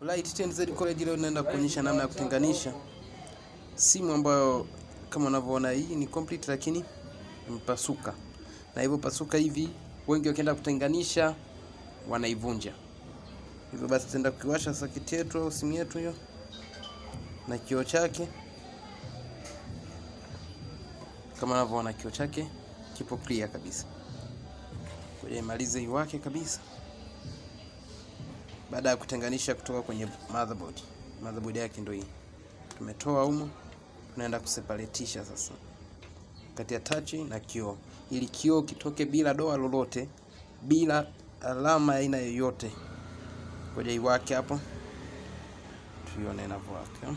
Right, TNZ College leo naenda kuonyesha namna ya kutenganisha simu ambayo kama unavyoona hii ni complete lakini imepasuka. Na hivyo pasuka hivi wengi wakienda kutenganisha wanaivunja. Hivyo basi tutaenda kukiwasha saketi yetu au simu yetu hiyo na kioo chake. Kama unavyoona kioo chake kipo clear kabisa. Ngoja imalize iwake kabisa. Baada ya kutenganisha kutoka kwenye motherboard. Motherboard yake ndio hii. Tumetoa humo. Tunaenda kuseparatisha sasa kati ya touch na kioo. Ili kioo kitoke bila doa lolote, bila alama aina yoyote. Ngoja iwake hapo. Tuione inavyowaka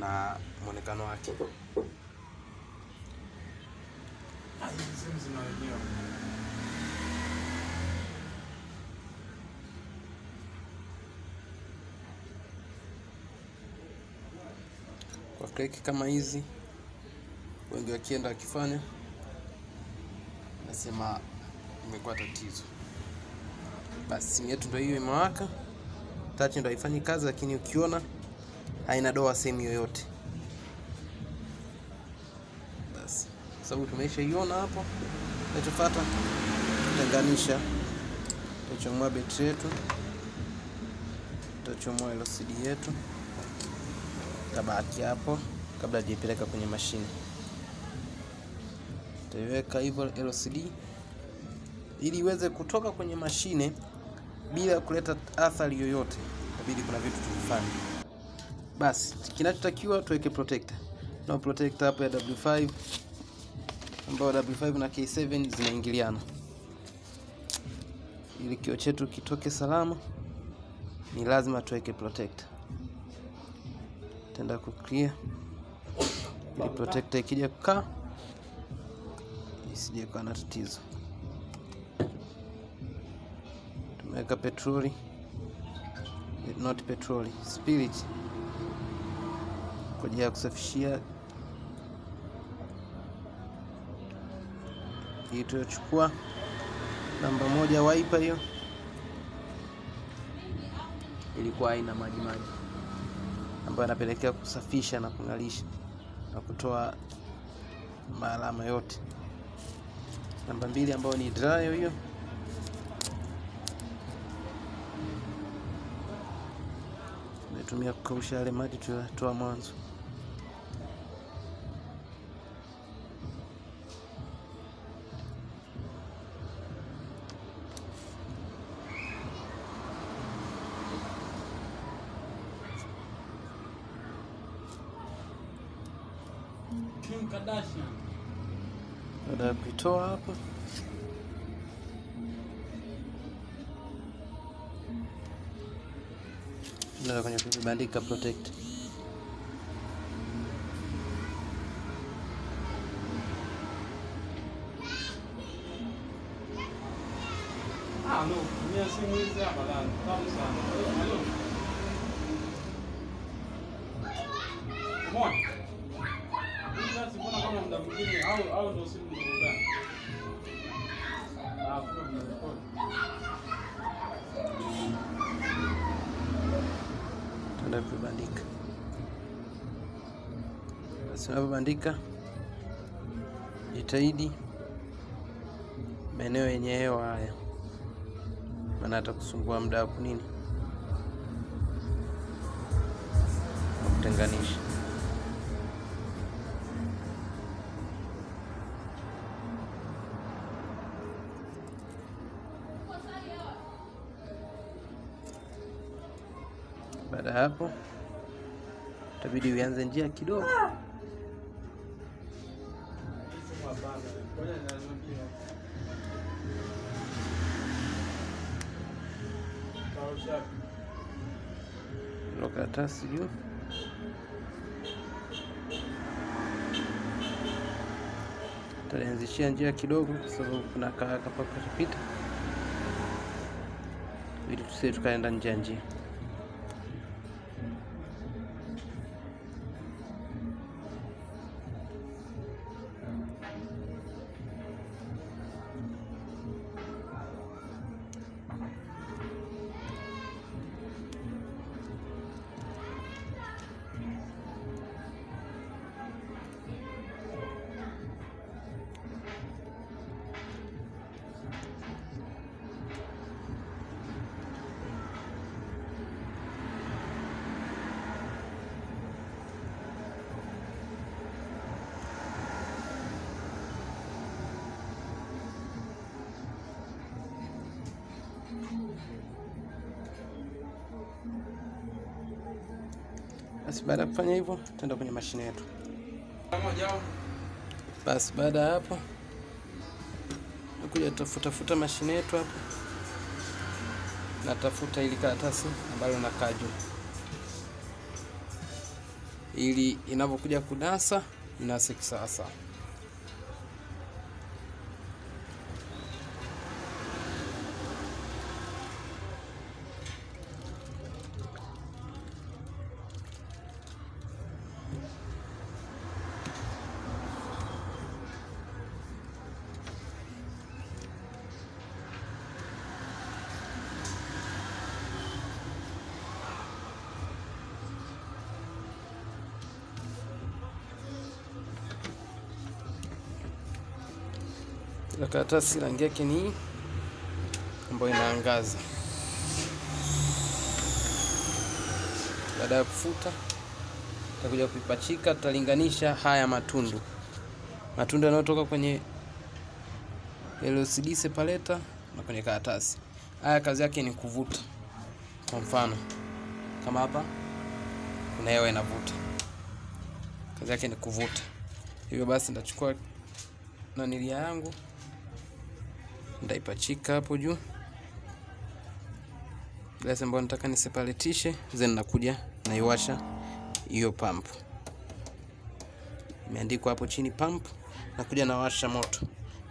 na muonekano wake. Kwa kliki kama hizi wengi wakienda wakifanya nasema imekuwa tatizo. Basi simu yetu ndio hiyo imewaka, touch ndio haifanyi kazi, lakini ukiona haina doa sehemu yoyote. Basi sababu tumeshaiona hapo, tutafuata kutenganisha. Tutachomwa battery yetu, tutachomwa LCD yetu, tabaki hapo kabla hajipeleka kwenye mashine. Tutaweka hivyo LCD ili iweze kutoka kwenye mashine bila kuleta athari yoyote. Inabidi kuna vitu tufanye. Basi kinachotakiwa tuweke protector. Na protector hapo ya W5 ambayo W5 na K7 zinaingiliana. Ili kioo chetu kitoke salama ni lazima tuweke protector. Tenda ku clear ili protector ikija kukaa isije kuwa na tatizo. Tumeweka petroli, not petroli, spirit kwa ajili ya kusafishia. Hii tutachukua namba moja wiper hiyo, ilikuwa haina maji maji ambayo anapelekea kusafisha na kungalisha na kutoa alama yote. Namba 2 ambayo ni dry hiyo, natumia kukausha ile maji tulitoa mwanzo. Kim Kardashian. Baada kuitoa hapo ndio kwenye kubandika protect. No, mimi simulizi hapa ndani. Tamu sana. Moja. Tunapobandika, jitahidi maeneo yenye hewa haya, maana atakusumbua muda wako nini kutenganisha. Baada hapo itabidi uanze njia kidogo. Lokatasi juu. Tutaanzishia njia kidogo kwa sababu kuna kaka paka kupita. Ili tusije tukaenda njia. Basi baada ya kufanya hivyo tutaenda kwenye mashine yetu. Basi baada hapo nakuja tafuta mashine yetu hapo. Natafuta ili karatasi ambalo nakaa juu. Ili inapokuja kunasa inasiki sasa. La karatasi rangi yake ni ambayo inaangaza. Baada ya kufuta tutakuja kuipachika, tutalinganisha haya matundu. Matundu yanayotoka kwenye LCD separator na kwenye karatasi. Haya kazi yake ni kuvuta. Kwa mfano kama hapa kuna hewa inavuta. Kazi yake ni kuvuta. Hivyo basi nitachukua na nilia yangu ndaipachika hapo juu. Glass ambayo nataka ni separatishe, then nakuja naiwasha hiyo pump. Imeandikwa hapo chini pump, nakuja nawasha moto.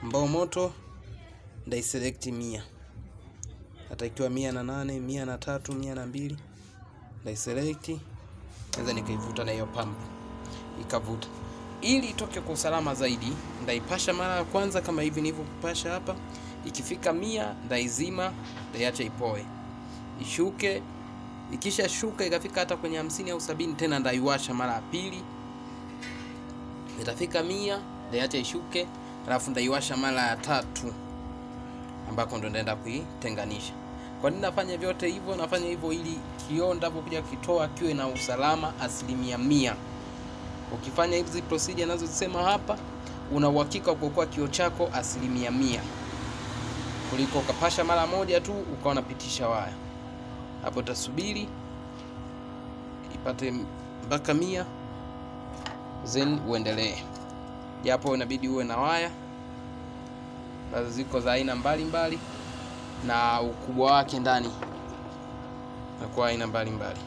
Mbao moto ndai select 100. Atakiwa 108, 103, 102. Ndai select, naweza nikaivuta na hiyo pump. Ikavuta. Ili itoke kwa usalama zaidi, ndaipasha mara ya kwanza kama hivi nilivyopasha hapa. Ikifika 100 ndaizima, ndaiacha ipoe. Ishuke. Ikisha shuka ikafika hata kwenye 50 au 70 tena ndaiwasha mara ya pili. Itafika 100 ndaiacha ishuke, alafu ndaiwasha mara ya 3 ambako ndo ndaenda kuitenganisha. Kwa nini nafanya vyote hivyo? Nafanya hivyo ili kioo nitapokuja kitoa kiwe na usalama 100%. Ukifanya hizi procedure ninazosema hapa, una uhakika kuokoa kioo chako 100%. Kuliko ukapasha mara moja tu ukawa unapitisha waya. Hapo utasubiri ipate mpaka 100 then uendelee. Japo inabidi uwe na waya. Baadhi ziko za aina mbalimbali na ukubwa wake ndani. Na kwa aina mbalimbali.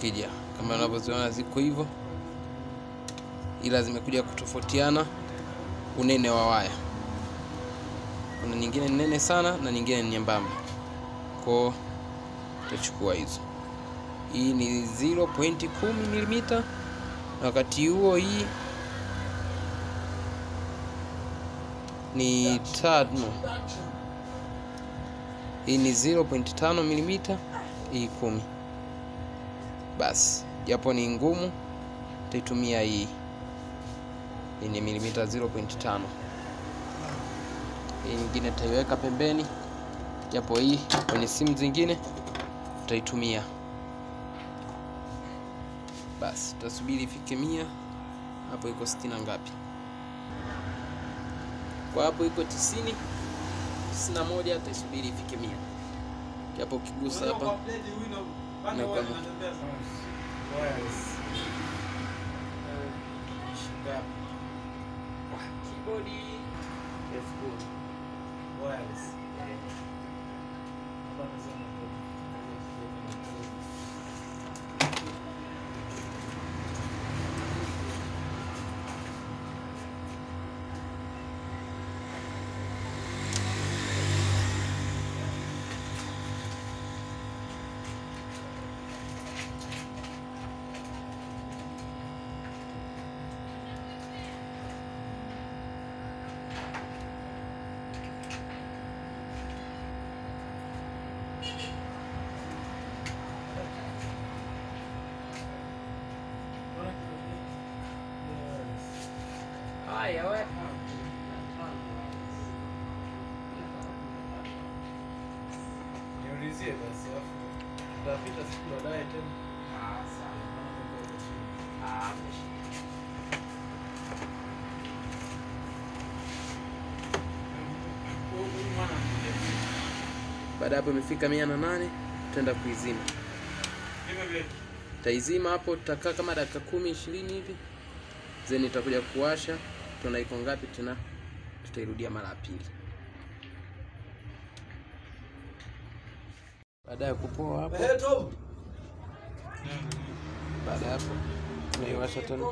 Kija kama unavyoziona ziko hivyo, ila zimekuja kutofautiana unene wa waya. Kuna nyingine nene sana na nyingine nyembamba. Kwa tutachukua hizo. Hii ni 0.10 mm, na wakati huo hii ni 5. Hii ni 0.5 mm, hii 10. Basi japo ni ngumu tutaitumia hii. Hii ni milimita 0.5. Hii nyingine tutaiweka pembeni. Japo hii kwenye simu zingine tutaitumia. Basi tutasubiri ifike 100. Hapo iko 60 ngapi? Kwa hapo iko 90. 91 tutasubiri ifike 100. Japo ukigusa hapa na kama keyboardi F4 wireless baada hapo imefika 108 tutaenda kuizima. Taizima hapo, tutakaa kama dakika 10-20 hivi. Then itakuja kuwasha. Tunaiko ngapi tena? Tutairudia mara ya pili. Baada ya kupoa hapo. Baada ya hapo tunaiwasha tena.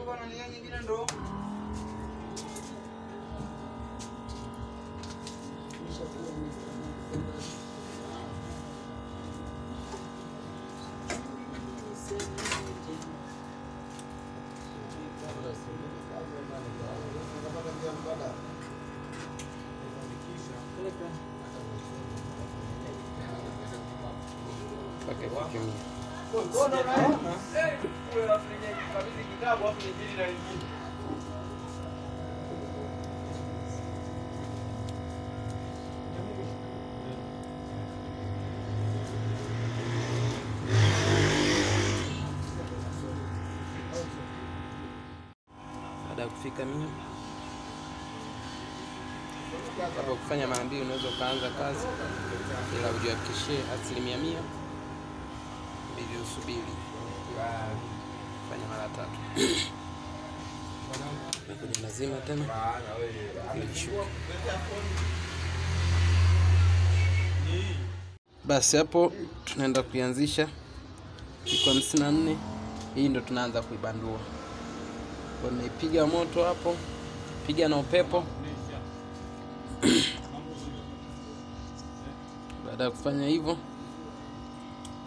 Kufika mimi hapo kufanya maandii, unaweza kuanza kazi bila kujihakikishia 100% bila usubiri. Fanya mara tatu mwanangu, lazima tena wewe. Basi hapo tunaenda kuanzisha iko 54. Hii ndo tunaanza kuibandua. Wamepiga moto hapo, piga na upepo. Baada ya kufanya hivyo,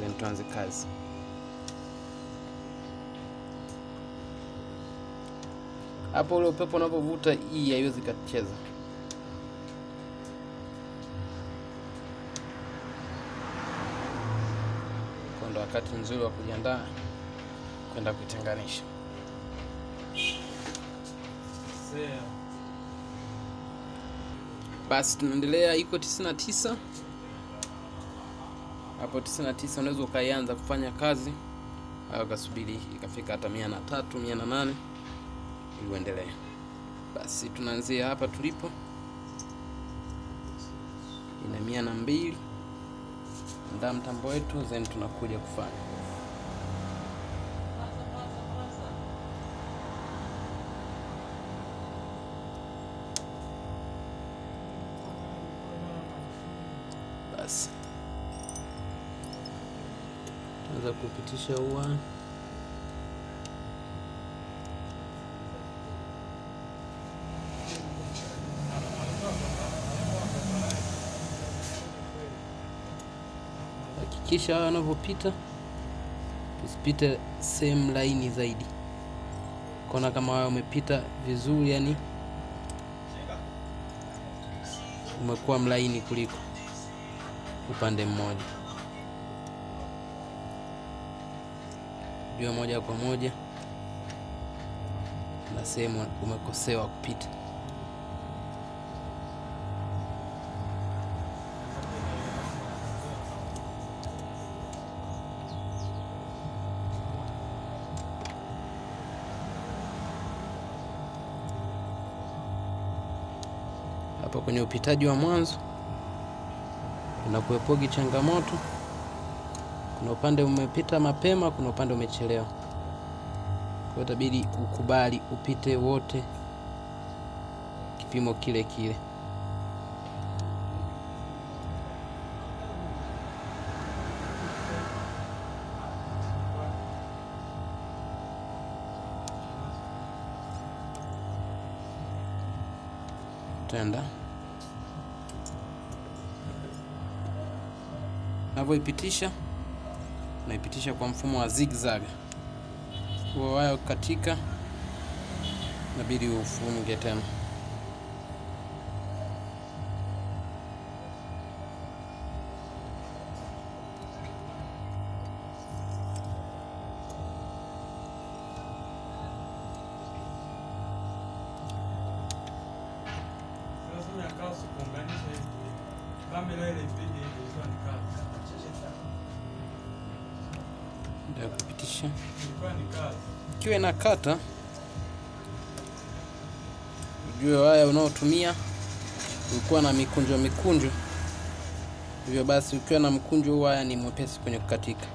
then tuanze kazi. Hapo ule upepo unapovuta hii haiwezi kucheza. Kwa ndo wakati mzuri wa kujiandaa kwenda kutenganisha. Basi tunaendelea, iko 99. Hapo 99 unaweza ukaanza kufanya kazi au kasubiri ikafika hata 103, 108 ili uendelee. Basi tunaanzia hapa tulipo. Ina 102. Ndio mtambo wetu, then tunakuja kufanya. Tunaanza kupitisha uwa. Hakikisha wanapopita usipite same line zaidi. Kona kama wao umepita vizuri, yani umekuwa mlaini kuliko upande mmoja. Jua moja kwa moja na sehemu umekosewa kupita. Hapo kwenye upitaji wa mwanzo kuna kuepogi changamoto. Kuna upande umepita mapema, kuna upande umechelewa. Kwa tabidi ukubali upite wote kipimo kile kile. Tenda navoipitisha, naipitisha kwa mfumo wa zigzag. Kwa waya katika inabidi ufunge tena. Ndio kupitisha kiwe na kata, ujue haya unaotumia ulikuwa na mikunjo, hivyo basi ukiwa na mkunjo haya ni mwepesi kwenye kukatika.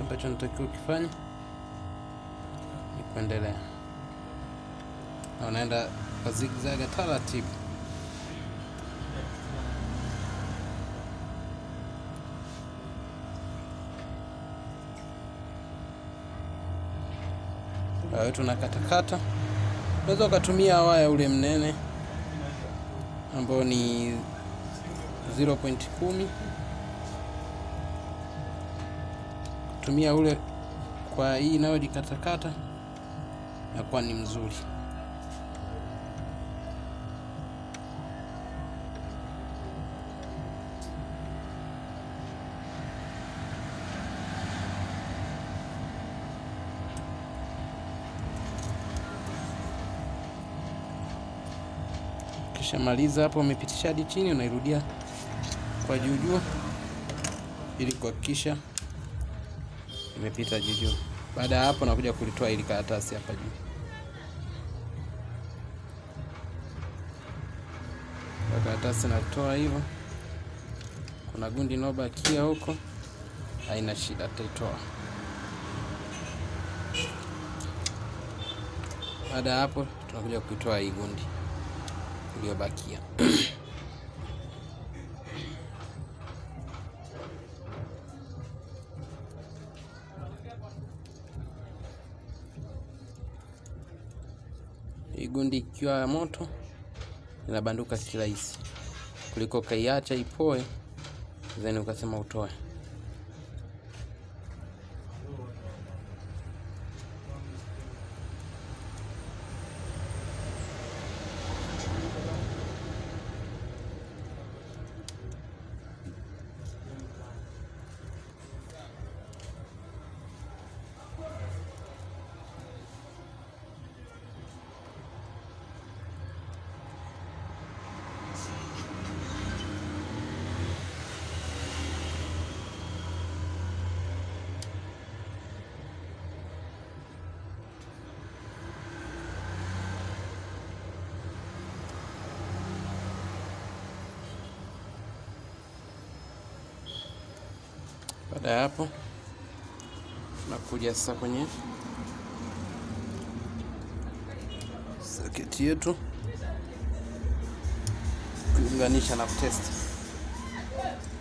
Ambacho natakiwa kufanya ni kuendelea na unaenda kwa zigzag taratibu. Hayo tunakatakata, unaweza ukatumia waya ule mnene ambao ni 0.10. Tumia ule kwa hii nayo dikatakata na kwa ni mzuri. Kisha maliza hapo, umepitisha hadi chini, unairudia kwa juu juu ili kuhakikisha imepita juu. Baada ya hapo nakuja kulitoa ili karatasi hapa juu. Kwa karatasi natoa hivyo. Kuna gundi inobakia huko, haina shida, taitoa. Baada ya hapo tunakuja kuitoa hii gundi iliyobakia. Gundi ikiwa ya moto inabanduka kirahisi kuliko kaiacha ipoe then ukasema utoe. Baada hapo nakuja sasa kwenye circuit yetu kuunganisha na test.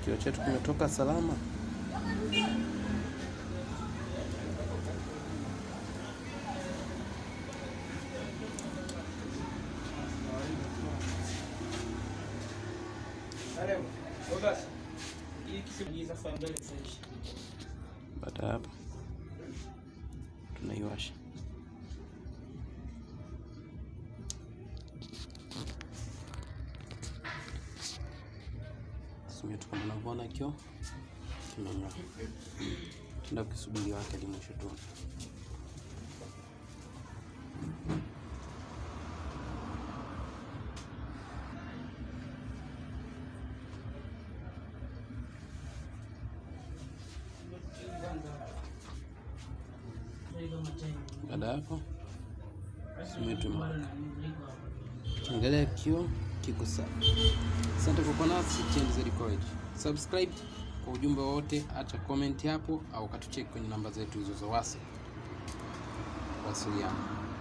Kio chetu kimetoka salama. Baada hapo tunaiwasha. Sumetu kama unaona kio kimenya. Tuna kusubiri wake ni mwisho tu. Baada hapo tumetumana. Angalia kio kiko sawa. Asante kwa kuwa nasi Channel Record. Subscribe kwa ujumbe wote, acha comment hapo au katucheki kwenye namba zetu hizo za WhatsApp. Wasiliana.